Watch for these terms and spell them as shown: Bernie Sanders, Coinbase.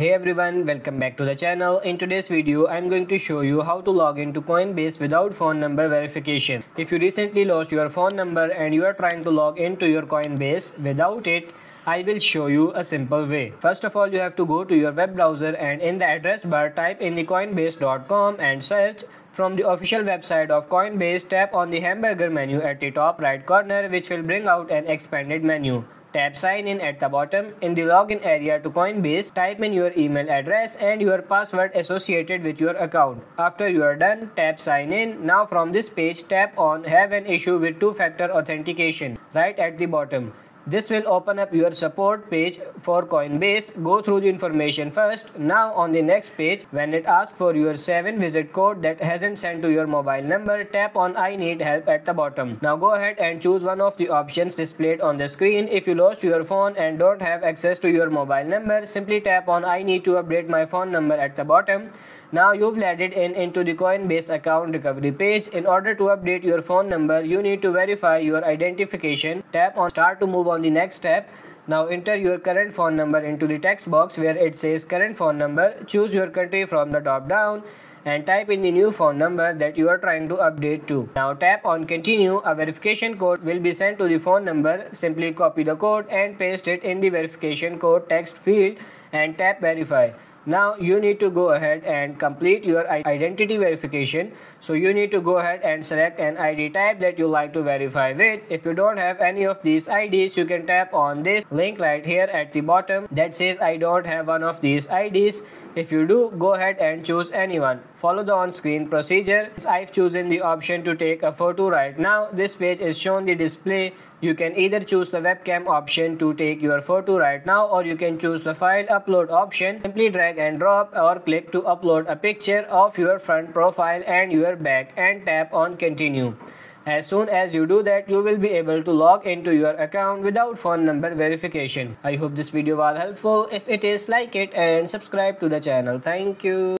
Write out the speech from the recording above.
Hey everyone, welcome back to the channel. In today's video, I'm going to show you how to log into Coinbase without phone number verification. If you recently lost your phone number and you are trying to log into your Coinbase without it, I will show you a simple way. First of all, you have to go to your web browser and in the address bar type in the coinbase.com and search. From the official website of Coinbase, tap on the hamburger menu at the top right corner, which will bring out an expanded menu. Tap sign in at the bottom. In the login area to Coinbase, type in your email address and your password associated with your account. After you are done, tap sign in. Now from this page, tap on have an issue with two-factor authentication right at the bottom. This will open up your support page for Coinbase. Go through the information first. Now on the next page, when it asks for your 7-digit code that hasn't sent to your mobile number, tap on I need help at the bottom. Now go ahead and choose one of the options displayed on the screen. If you lost your phone and don't have access to your mobile number, simply tap on I need to update my phone number at the bottom. Now you've logged in into the Coinbase account recovery page. In order to update your phone number, you need to verify your identification. Tap on start to move on the next step. Now enter your current phone number into the text box where it says current phone number. Choose your country from the top down and type in the new phone number that you are trying to update to. Now tap on continue. A verification code will be sent to the phone number. Simply copy the code and paste it in the verification code text field and tap verify. Now you need to go ahead and complete your identity verification. So you need to go ahead and select an ID type that you like to verify with. If you don't have any of these IDs, you can tap on this link right here at the bottom that says I don't have one of these IDs. If you do, go ahead and choose anyone. Follow the on-screen procedure. I've chosen the option to take a photo right now. This page is shown the display. You can either choose the webcam option to take your photo right now, or you can choose the file upload option. Simply drag and drop or click to upload a picture of your front profile and your back and tap on continue. As soon as you do that, you will be able to log into your account without phone number verification. I hope this video was helpful. If it is, like it and subscribe to the channel. Thank you.